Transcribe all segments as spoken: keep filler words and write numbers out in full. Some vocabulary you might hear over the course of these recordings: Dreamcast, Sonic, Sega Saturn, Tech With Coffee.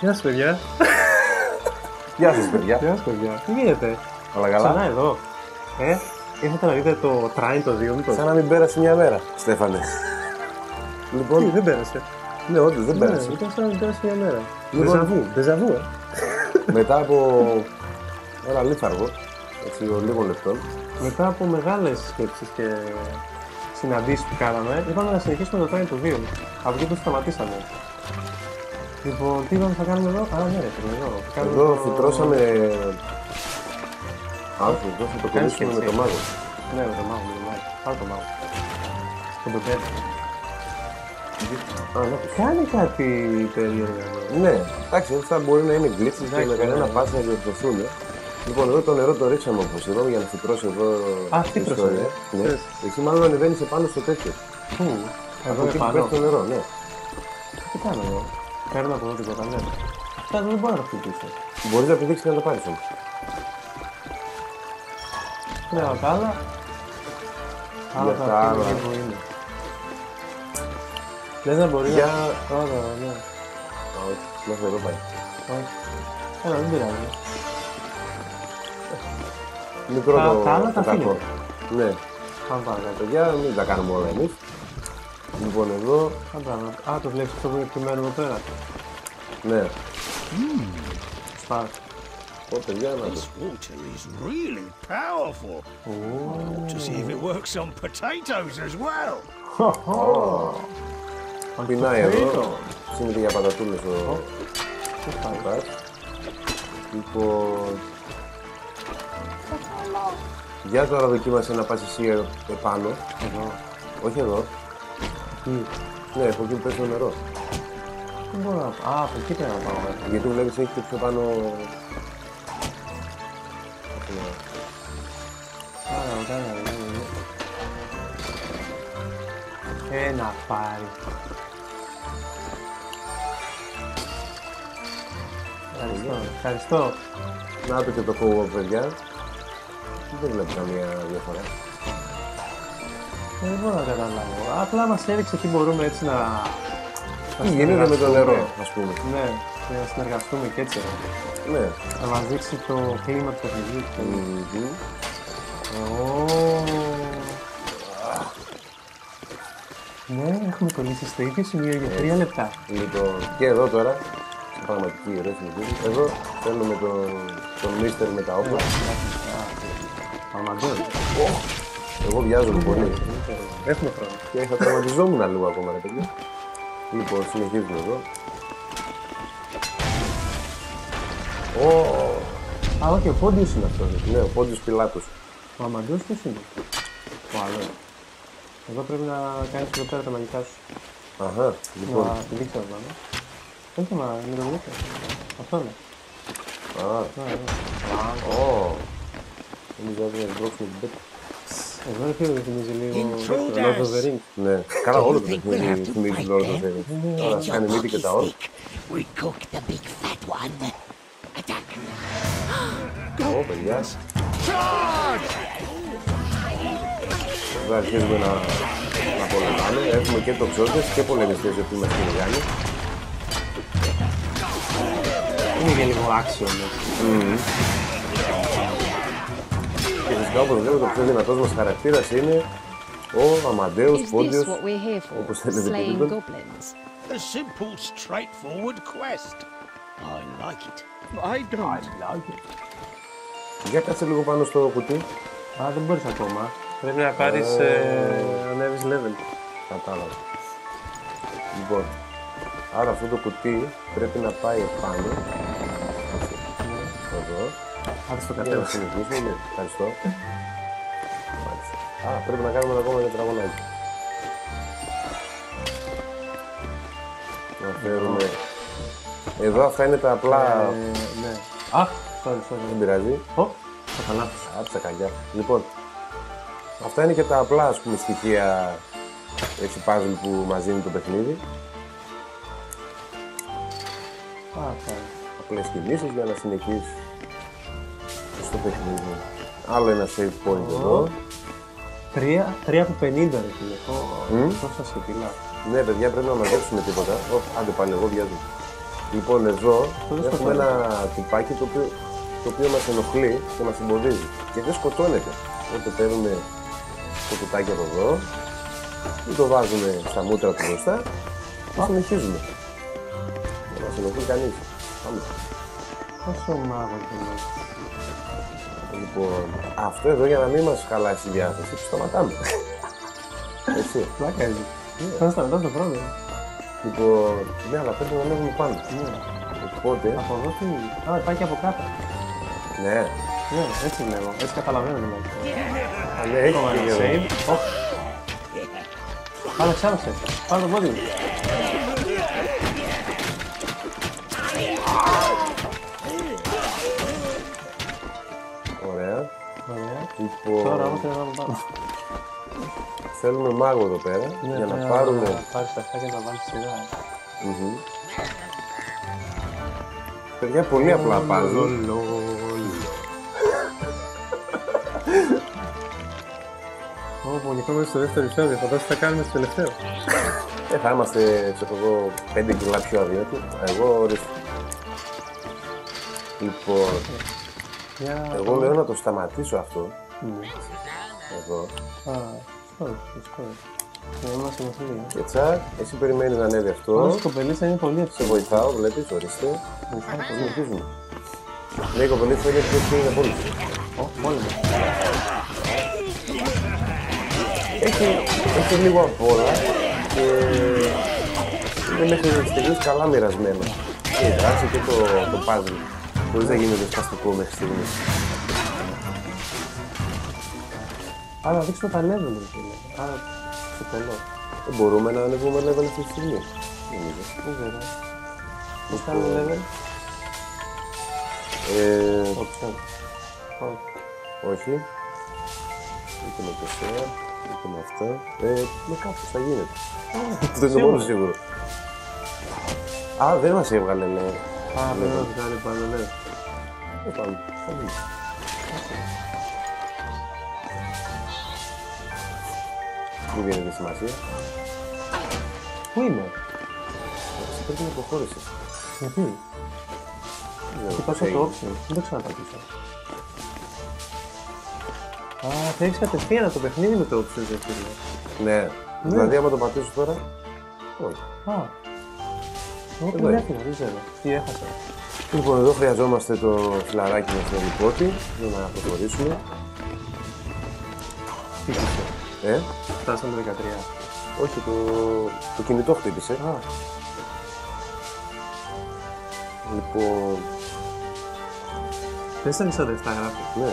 Γεια σας παιδιά. Γεια σας παιδιά. Γεια σας παιδιά. Τι γίνεται? Καλά καλά. Ξανά εδώ. Ε, ήρθατε να δείτε το Trine το δύο μήπως? Σαν να μην πέρασε μια μέρα, Στέφανε. Λοιπόν, τι, δεν πέρασε. Ναι, όντως δεν πέρασε. Λοιπόν, σαν να μην πέρασε μια μέρα. Δεζαβού, δεζαβού ε. Μετά από ένα λίθαργο, λίγων λεπτών. Μετά από μεγάλες σκέψεις και συναντήσεις που κάναμε, είπαμε να συνεχίσουμε το Trine το δύο. Από εκεί που σταματήσαμε. Λοιπόν, τι είπαμε θα κάνουμε εδώ? Α, ναι, εδώ. Εδώ το... φυτρώσαμε... άνθρωπο, εδώ θα το κολλήσουμε με το μάγο. Ναι, με το μάγο, με το μάγο. Πάρε το μάγο. Στον ποτέ. Κάνει κάτι περίεργα. Ναι, εντάξει, έτσι θα μπορεί να είναι γκλίτσις και με κανένα πάση να διορθωθούν. Λοιπόν, εδώ το νερό το ρίξαμε όπως εδώ για να φυτρώσει εδώ την ιστορία. Εσύ μάλλον ανεβαίνεις επάνω στο τέτοιο. Από εκεί που πέφτει το νερό, ναι. Τι κάνω εδώ? Παίρνω από εδώ τίποτα, ναι. Κάτι δεν μπορώ να χτυπήσω. Μπορείς να πηδήξεις και να το πάρεις όμως. Ναι, αλλά τα άλλα... Άλλα τα άλλα που είναι. Λες να μπορεί να... Ωραία, ναι. Όχι, μέχρι εδώ πάει. Όχι. Έλα, δεν πειράζει. Μικρό το... Τα άλλα τα αφήνω. Ναι. Αν πάμε τα παιδιά, μην τα κάνουμε όλα εμείς. Λοιπόν, εδώ... Α, το βλέπεις αυτό που είναι εκτιμένο εδώ πέρα. Ναι. Σπάρ. Ω, παιδιά, να το... Πεινάει εδώ. Συνήθει για πατατούλες το... Λοιπόν... Για τώρα δοκίμασε να πας εσύ επάνω. Όχι εδώ. Ναι, από εκεί που πέσει το νερό. Δεν μπορώ να πάω. Α, από εκεί πρέπει να πάω. Γιατί βλέπεις έχει και πιο πάνω... Άρα, κάνα, ναι. Ένα πάρει. Ευχαριστώ, ευχαριστώ. Να το και το κόβω, παιδιά. Δεν βλέπω καμία διαφορά. Δεν μπορώ να καταλάβω. Απλά μας έδειξε τι μπορούμε έτσι να... Τι γίνεται με το νερό, ας πούμε. Ναι, να συνεργαστούμε και έτσι. Ναι. Να μας δείξει το κλίμα του παιχνιδιού. Ναι, έχουμε κολλήσει στο ίδιο σημείο για τρία λεπτά. Λοιπόν, και εδώ τώρα, πραγματική ρέθμη δείχνει. Εδώ θέλουμε τον Μίστερ με τα όπλα. Αμαντώνει. Εγώ βιάζομαι πολύ. Έχουμε χρόνο. Και θα τραυματιζόμουν λίγο ακόμα, ρε παιδιά. Λοιπόν, συνεχίζουμε εδώ. Α, όχι, ο Πόντιος είναι αυτός. Ναι, ο Πόντιος Πιλάτος. Ο Αμαντώνης ποιος είναι? Ο Αλέος. Εδώ πρέπει να κάνεις εδώ πέρα τα μαγικά σου. Αχα, λοιπόν. Να τη δείξω εδώ. Όχι, μα μην το δείξω. Αυτό είναι. Α, ω. Εμείς εδώ να μπρόξουμε την πέτρα. Εγώ δεν θέλω να θυμίζει λίγο το Lord of the Rings. Ναι, καλά όλο το παιχνίδι θυμίζει το Lord of the Rings. Άρα, κάνει μύτη και τα όλα. Ω, παιδιά. Εδώ αρχίζουμε να πολεμάμε. Έχουμε και τοξότες και πολεμιστές γιατί μας κυνηγάνε. Είναι και λίγο άξιο. Και όπως βλέπετε, ο πιο δυνατός μας χαρακτήρας είναι ο Αμαντέος Πόντιος, όπως έλεγε το τίτλο. Για κάτσε λίγο πάνω στο κουτί. Α, δεν μπορείς ακόμα. Πρέπει να πάρεις... ανέβεις level. Κατάλαβα. Λοιπόν, άρα αυτό το κουτί πρέπει να πάει επάνω. Άρα στο κατέβα. Ευχαριστώ. Α, πρέπει να κάνουμε ακόμα ένα τραγωνάκι. Να φέρουμε... Εδώ αυτά είναι τα απλά... Ναι. Αχ, δεν πειράζει. Α, τσακαλιά. Λοιπόν, αυτά είναι και τα απλά, ας πούμε, στοιχεία έτσι puzzle που μας δίνει το παιχνίδι. Απλές κινήσεις για να συνεχίσεις στο παιχνίδι. Άλλο ένα save point εδώ. Τρία από πενήντα ρε τηλεκό. Τόσο ασχετήλα. Ναι παιδιά, πρέπει να μαζέψουμε τίποτα. Άντε πάλι εγώ βιάζω. Λοιπόν, εδώ έχουμε ένα τυπάκι το οποίο, το οποίο μας ενοχλεί και μας εμποδίζει και δεν σκοτώνεται. Οπότε παίρνουμε το κουτάκι από εδώ ή το βάζουμε στα μούτρα του μπροστά και συνεχίζουμε. Δεν μας ενοχλεί κανείς. Πάμε. Πόσο μάγος είναι. Λοιπόν, αυτό εδώ για να μην μας χαλάσει η διάθεση, το σταματάμε. Εσύ. Πλάκα έτσι. Θα σταματάς το πρόβλημα. Λοιπόν, ναι, αλλά πρέπει να ανέβουμε πάνω. Οπότε... Από εδώ τι... Α, πάει και από κάτω. Ναι. Ναι, έτσι λέγω. Έτσι καταλαβαίνω δηλαδή. Ναι, έχει και save. Πάμε, ξάναξε. Πάμε το πόδι. Ωραία. Λοιπόν... Τώρα όμως θέλω να πάμε. Θέλουμε μάγο εδώ πέρα, ναι, για να ναι, πάρουμε... Ναι, να πάρεις τα αυτά και να βάλεις σειρά. Mm-hmm. Παιδιά, πολύ απλά πάζουν. Ω, πονηθώ μέσα στο δεύτερο επεισόδιο, φαντάζομαι τι θα κάνουμε στο τελευταίο. Ε, θα είμαστε, ξέρω εγώ, πέντε κιλά πιο αδίωτοι. Εγώ, ορίστε. Λοιπόν, εγώ λέω να το σταματήσω αυτό. Εδώ. Και τσακ, εσύ περιμένεις να ανέβει αυτό. Όσο κοπελίτσα είναι πολύ εύκολο. Σε βοηθάω, βλέπεις, ορίστε. Βοηθάμε, συνεχίζουμε. Ναι, η κοπελίτσα είναι πολύ εύκολο. Έχει λίγο απ' όλα και είναι μέχρι στιγμής καλά μοιρασμένα. Και η δράση και το puzzle. Μπορείς να γίνεται σπαστικό μέχρι στιγμής. Άρα δείξτε τα level, δηλαδή. Άρα στο τελό. Δεν μπορούμε να ανεβούμε level αυτή τη στιγμή. Δεν ξέρω. Πώς κάνουμε level? Ε... Όχι. Είτε με τεσσέρα, είτε με αυτά. Ε, με κάπως θα γίνεται. Αυτό είναι το μόνο σίγουρο. Α, δεν μας έβγαλε level. Α, δεν μας έβγαλε πάνω level. Δεν πάμε. Θα γίνει. Πού δίνεται σημασία. Πού είμαι. Εσύ πρέπει να προχώρησες. Γιατί. Κοιτάω το option. Δεν ξαναπατήσω. Α, θα έχεις κατευθείαν το παιχνίδι με το option. Ναι. Δηλαδή άμα το πατήσω τώρα. Όχι. Α. Ό,τι έφυγα. Δεν ξέρω. Τι έχασα. Λοιπόν, εδώ χρειαζόμαστε το φιλαράκι με τον υπότη. Για να προχωρήσουμε. Ε. Φτάσαμε δεκατρία. Όχι, το, το κινητό χτύπησε. Α. Λοιπόν... τέσσερα σαράντα επτά γράφει. Ναι.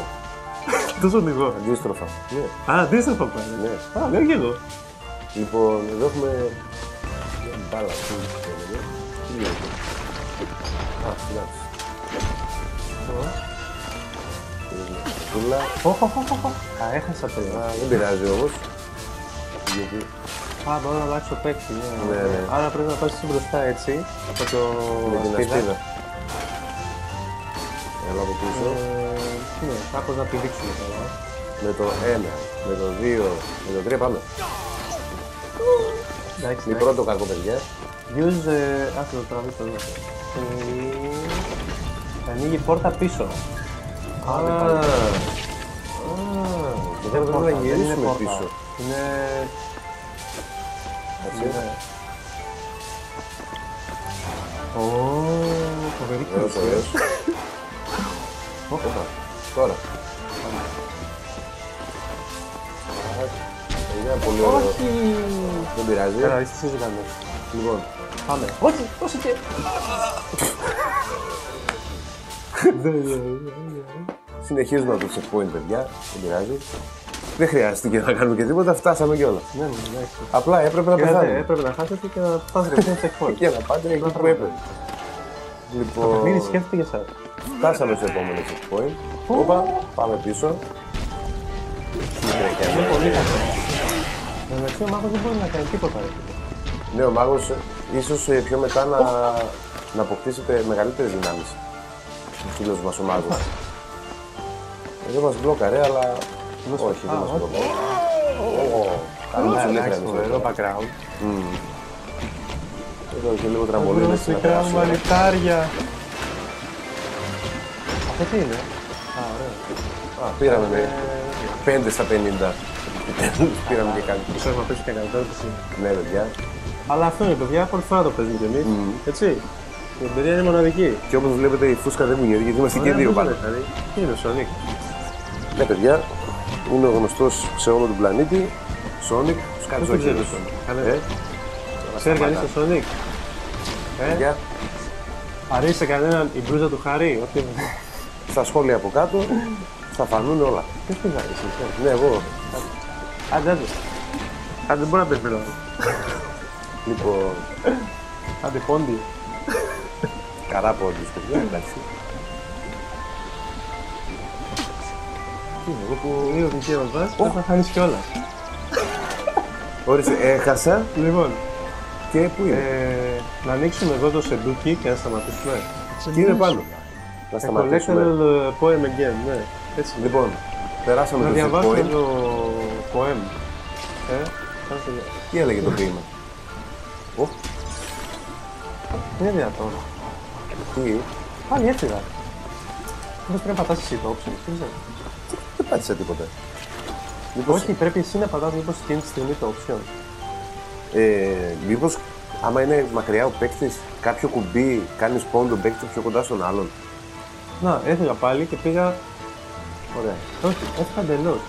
Τόσο λίγο. Αντίστροφα. Ναι. Α, αντίστροφα πάλι. Ναι. Α, λέω και εγώ. Λοιπόν, εδώ έχουμε... μπάλα. Τι λέει αυτό. Α, εντάξει. Κούλα. Α, έχασα το. Δεν πειράζει όμως. Α, μπορώ να αλλάξω το παίκτη. Άρα πρέπει να πάσεις μπροστά έτσι. Από το... με την ασπίδα. Έλα από πίσω. Ναι, κάπως να πηδήξουμε τώρα. Με το ένα, με το δύο, με το τρία πάμε. Εντάξει. Μικρό το κακό παιδιά. Use... ας το τραβήξω εδώ. Θα ανοίγει πόρτα πίσω. Άρα... δεν μπορούμε να γυρίσουμε πίσω. Είναι... έτσι. Ωωωωωωωωωωωωωωωω... φοβερή κλίση. Τώρα. Είναι πολύ ωραίο. Δεν πειράζει. Καλά, είσαι εσύ ζητάμε. Λοιπόν. Πάμε. Όχι, όχι και... συνεχίζουμε από το checkpoint, παιδιά. Δεν πειράζει. Δεν χρειάστηκε να κάνουμε και τίποτα, φτάσαμε κιόλα. Ναι, ναι, ναι. Απλά έπρεπε να πεθάνουμε. Ναι, έπρεπε να χάσετε και να πάτε από το checkpoint. Και να πάτε εκεί που έπρεπε. Λοιπόν... το παιχνίδι σκέφτεται για εσάς. Φτάσαμε στο επόμενο checkpoint. Όπα, πάμε πίσω. Είναι πολύ κακό. Εντάξει, ο μάγος δεν μπορεί να κάνει τίποτα. Ναι, ο μάγος ίσως πιο μετά να αποκτήσει μεγαλύτερες δυνάμεις. Ο φίλος μας ο μάγος. Εδώ μας μπλόκαρε, αλλά... όχι, δεν μας μπλόκαρε. Κάνουμε τους ελεύθερους. Εδώ background. Εδώ και λίγο τραμπολίνες. Μπροσικά, μαλιτάρια. Αυτό τι είναι? Α, ωραία. Α, πήραμε με πέντε στα πενήντα. Πήραμε και κάτι. Ξέρουμε να πέσει και κατάρτιση. Ναι, παιδιά. Αλλά αυτό είναι, παιδιά, πολλή φορά το παίζουμε κι εμείς. Έτσι. Η εμπειρία είναι μοναδική. Και όπως βλέπετε, η φούσκα δεν μου γέρει, γιατί είμαστε και δύο πάνω. Τι είναι ο Sonic? Ναι, παιδιά, είναι γνωστός σε όλο τον πλανήτη. Sonic, τους κάνεις όχι ο Sonic. Ξέρει κανείς το Sonic? Ε, αρέσει σε κανέναν η μπλούζα του Χαρί? Στα σχόλια από κάτω θα φανούν όλα. Ποιος πει να αρέσει? Ναι, εγώ. Άντε, άντε. Άντε, δεν μπορεί να πες πέρα. Λοιπόν... Άντε, πόντι. Καρά πόντις, παιδιά, εντάξει. Τι είναι, εγώ που είδω την κύριο μας, θα χάνεις κιόλας. Όρισε, έχασα. Λοιπόν. Και πού είναι? Ε, να ανοίξουμε εδώ το σεντούκι και να σταματήσουμε. Τι είναι πάνω? Να σταματήσουμε. Εκολέξαμε το poem again, ναι. Έτσι. Λοιπόν, περάσαμε το poem. Να διαβάσουμε το poem. Ε, τι έλεγε το ποίημα? Ω. Είναι δυνατόν. Τι? Πάλι έφυγα. Πώς πρέπει να πατάσεις εσύ το όψιμο, τι ξέρω. Δεν πάτησα τίποτα. Όχι, πρέπει εσύ να πατάς μήπως εκείνη τη στιγμή το option. Ε, μήπως άμα είναι μακριά ο παίκτης, κάποιο κουμπί κάνεις spawn τον παίκτη πιο κοντά στον άλλον. Να, έφυγα πάλι και πήγα... Ωραία. Όχι, έφυγα εντελώς.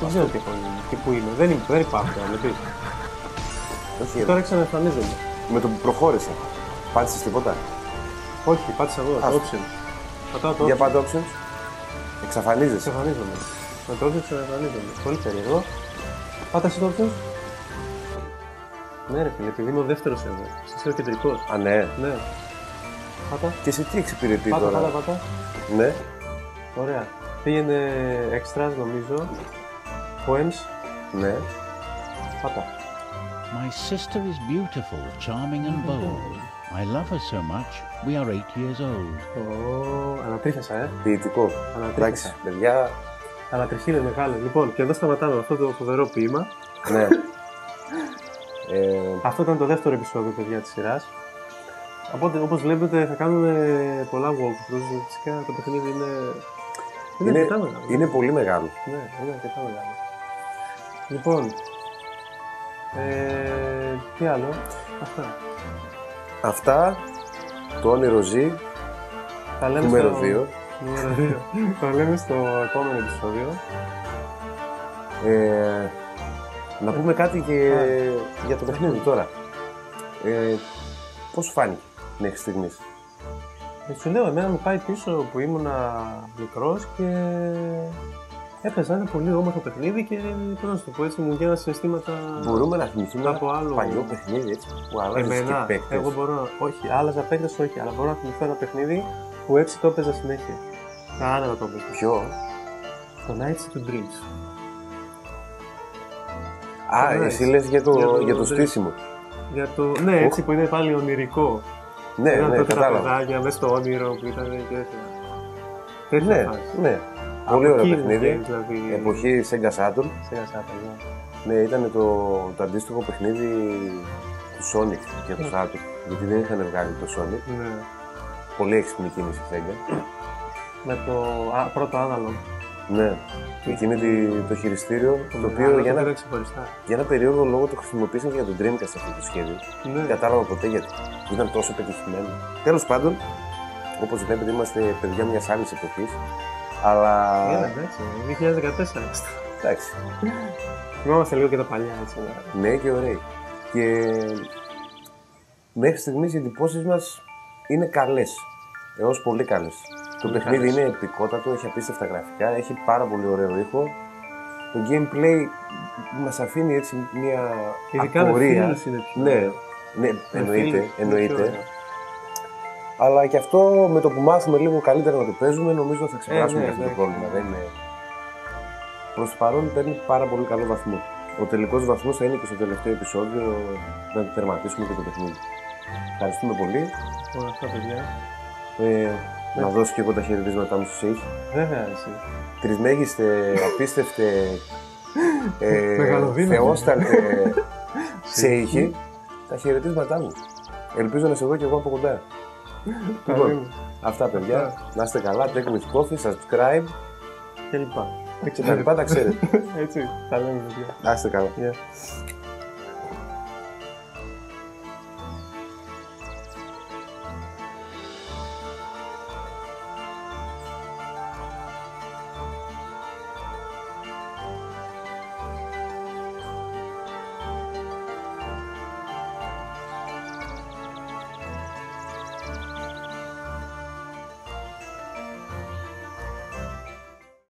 Δεν ξέρω τι είναι και πού είμαι. Δεν, δεν υπάρχει, να μην πεις. Τώρα ξαναεμφανίζομαι. Με το που προχώρησα. Πάτησες τίποτα? Όχι, πάτησα εγώ, το option. Πατάω το option. Για πάντα options. Εξαφανίζεσαι. Εξαφανίζομαι. Με το όψιμο ξαναεμφανίζομαι. Πολύ περίεργο. Πάτασε το όψιμο. Ναι ρε φίλε, επειδή είμαι ο δεύτερος εδώ. Είσαι ο κεντρικός. Α, ναι. Ναι. Πάτα. Και σε τι εξυπηρετεί πάτα, τώρα? Πάτα, πάτα, ναι. Ωραία. Πήγαινε extras νομίζω. Poems. Ναι. Πάτα. My sister is beautiful, charming and bold. I love her so much, we are eight years old. Ω, ανατρίχασα, ε. Ποιητικό. Ανατρίχασα. Παιδιά. Ανατριχή είναι μεγάλη. Λοιπόν, και εδώ σταματάμε αυτό το φοβερό ποίημα. Ναι. Ε... Αυτό ήταν το δεύτερο επεισόδιο, παιδιά, της σειράς. Οπότε, όπως βλέπετε, θα κάνουμε πολλά walkthroughs. Φυσικά, το παιχνίδι είναι... Είναι, είναι, αρκετά μεγάλο. Είναι πολύ μεγάλο. Ναι, είναι αρκετά μεγάλο. Λοιπόν... Ε, τι άλλο... Αυτά. Αυτά... Το όνειρο ζει... Θα λέμε νούμερο στο... δύο. Θα λέμε στο επόμενο επεισόδιο. Ε... Να πούμε κάτι και yeah. για το παιχνίδι τώρα. Ε, πώς φάνηκε μέχρι στιγμής? Ε, σου λέω, εμένα μου πάει πίσω που ήμουνα μικρός και έπαιζα ένα πολύ όμορφο παιχνίδι και πώς να σου το πω έτσι, μου γίνανε συναισθήματα. Μπορούμε να θυμηθούμε από άλλο παλιό παιχνίδι έτσι, που άλλαζες και παίκτες? Εγώ μπορώ, όχι, άλλαζα παίκτες όχι, αλλά μπορώ να θυμηθώ ένα παιχνίδι που έτσι το έπαιζα συνέχεια. Τα άλλα το έπαιζα. Ποιο? Το Nights to Dreams. Α, ναι, εσύ λες για το, για το, για το στήσιμο. Για το, ναι, oh. έτσι που είναι πάλι ονειρικό. Ναι, ήταν ναι, κατάλαβα. Ήταν παιδάκια μέσα στο όνειρο που ήταν και έτσι. Ναι, ναι. Πολύ ωραίο παιχνίδι. Δηλαδή... Εποχή Sega Saturn. Sega Saturn, ναι. Ναι, ήταν το, το αντίστοιχο παιχνίδι του Sonic και του Saturn. Γιατί δεν είχαν βγάλει το Sonic. Ναι. Πολύ έξυπνη κίνηση Sega. Με το α, πρώτο ανάλογο. Ναι, εκείνη το χειριστήριο το, το οποίο για ένα, για ένα περίοδο λόγο το χρησιμοποίησαν για τον Dreamcast αυτό το σχέδιο. Ναι. Δεν κατάλαβα ποτέ γιατί ήταν τόσο πετυχημένο. Τέλος πάντων, όπως βλέπετε, είμαστε παιδιά μιας άλλης εποχής. Αλλά. Ναι, εντάξει, δύο χιλιάδες δεκατέσσερα. Εντάξει. Θυμόμαστε λίγο και τα παλιά έτσι. Ναι, και ωραίοι. Και μέχρι στιγμής οι εντυπώσεις μας είναι καλές. Έως πολύ καλές. Το παιχνίδι είναι επικότατο, έχει απίστευτα γραφικά, έχει πάρα πολύ ωραίο ήχο. Το gameplay μας αφήνει έτσι μια απορία. Ειδικά είναι πιο... Ναι, ναι, εννοείται, εννοείται. Αλλά και αυτό με το που μάθουμε λίγο καλύτερα να το παίζουμε, νομίζω θα ξεπεράσουμε ε, ναι, αυτό ναι, το πρόβλημα. Ναι. Είναι... Προς το παρόν παίρνει πάρα πολύ καλό βαθμό. Ο τελικός βαθμός θα είναι και στο τελευταίο επεισόδιο να τερματίσουμε και το παιχνίδι. Ευχαριστούμε πολύ. Όλα αυτά, παιδιά. Ε, Να δώσω και εγώ τα χαιρετίσματά μου στους ήχοι. Βέβαια, εσύ. Τρισμέγιστε, απίστευτε, ε, θεόσταλτε σε ήχοι. τα χαιρετίσματά μου. Ελπίζω να σε δω και εγώ από κοντά. Λοιπόν, αυτά παιδιά, να είστε καλά, Tech With Coffee, subscribe και λοιπά. Τα λοιπά τα ξέρετε. Έτσι, τα λέμε παιδιά. Να είστε καλά.